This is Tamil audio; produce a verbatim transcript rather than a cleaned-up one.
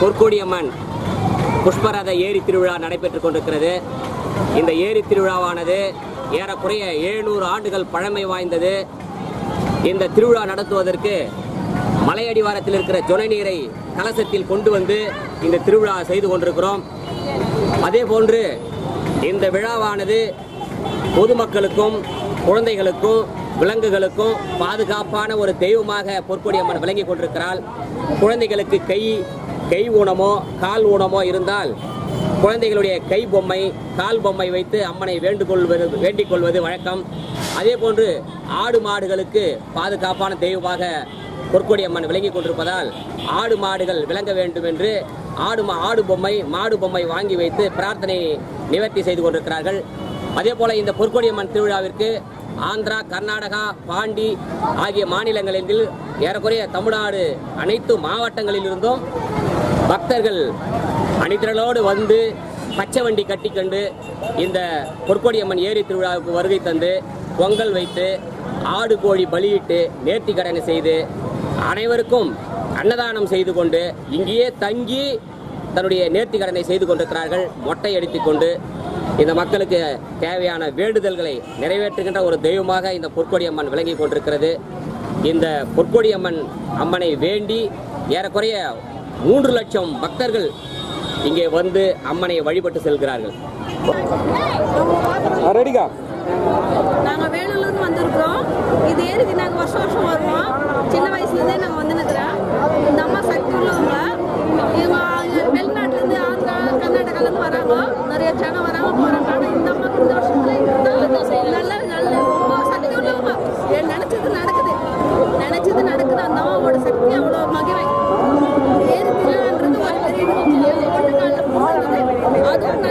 கொற்கோடியம்மன் புஷ்பரத ஏரி திருவிழா நடைபெற்று கொண்டிருக்கிறது. இந்த ஏரி திருவிழாவானது ஏறக்குறைய எழுநூறு ஆண்டுகள் பழமை வாய்ந்தது. இந்த திருவிழா நடத்துவதற்கு மலையடிவாரத்தில் இருக்கிற ஜொலை நீரை கலசத்தில் கொண்டு வந்து இந்த திருவிழா செய்து கொண்டிருக்கிறோம். அதேபோன்று இந்த விழாவானது பொதுமக்களுக்கும் குழந்தைகளுக்கும் விலங்குகளுக்கும் பாதுகாப்பான ஒரு தெய்வமாக பொற்கொடி அம்மன் விளங்கி கொண்டிருக்கிறாள். குழந்தைகளுக்கு கை கை ஊனமோ கால் ஊனமோ இருந்தால் குழந்தைகளுடைய கை பொம்மை கால் பொம்மை வைத்து அம்மனை வேண்டுகொள்வது வேண்டிக் கொள்வது வழக்கம். அதேபோன்று ஆடு மாடுகளுக்கு பாதுகாப்பான தெய்வமாக பொற்கொடி அம்மன் விளங்கி கொண்டிருப்பதால் ஆடு மாடுகள் விளங்க வேண்டும் என்று ஆடு ஆடு பொம்மை மாடு பொம்மை வாங்கி வைத்து பிரார்த்தனை நிவர்த்தி செய்து கொண்டிருக்கிறார்கள். அதே போல இந்த பொற்கொடி அம்மன் திருவிழாவிற்கு ஆந்திரா, கர்நாடகா, பாண்டி ஆகிய மாநிலங்களில் ஏறக்குறைய தமிழ்நாடு அனைத்து மாவட்டங்களிலிருந்தும் பக்தர்கள் அணிதிரளோடு வந்து பச்சை வண்டி கட்டிக்கொண்டு இந்த பொற்கொடி அம்மன் ஏரி திருவிழாவுக்கு வருகை தந்து பொங்கல் வைத்து ஆடு கோழி பலியிட்டு நேர்த்தி கடனை செய்து அனைவருக்கும் அன்னதானம் செய்து கொண்டு இங்கேயே தங்கி தன்னுடைய நேர்த்தி கடனை செய்து கொண்டிருக்கிறார்கள். மொட்டை அடித்துக்கொண்டு இந்த மக்களுக்கு தேவையான வேண்டுதல்களை நிறைவேற்றுகின்ற ஒரு தெய்வமாக இந்த பொற்கொடி அம்மன் விளங்கி கொண்டிருக்கிறது. இந்த பொற்கொடி அம்மன் அம்மனை வேண்டி ஏறக்குறைய மூன்று லட்சம் பக்தர்கள் இங்கே வந்து அம்மனை வழிபட்டு செல்கிறார்கள். நாங்கள் வேலூர்லேருந்து வந்திருக்கிறோம். இது ஏரிக்கு நாங்கள் வருஷம் வருஷம் வருவோம். சின்ன வயசுலேருந்தே நாங்கள் வந்து நிற்கிறோம். இந்த அம்மா சக்தி உள்ளவங்க. இவங்க வெளிநாட்டிலேருந்து ஆந்திரா, கர்நாடகாலேருந்து வராங்க. நிறைய ஜனம் வராங்க போகிறாங்க. ஆனால் இந்த அம்மா இந்த வருஷத்தில் நல்லா நல்ல ரொம்ப சக்தி உள்ளவங்க. நினச்சது நடக்குது நினச்சது நடக்குது அந்த அம்மாவோட சக்தி அவ்வளோ மகிமை. ஏரி திருவிழான்றது ஒரு பெரிய ஒன்று காலில் போகிறது. அதுவும்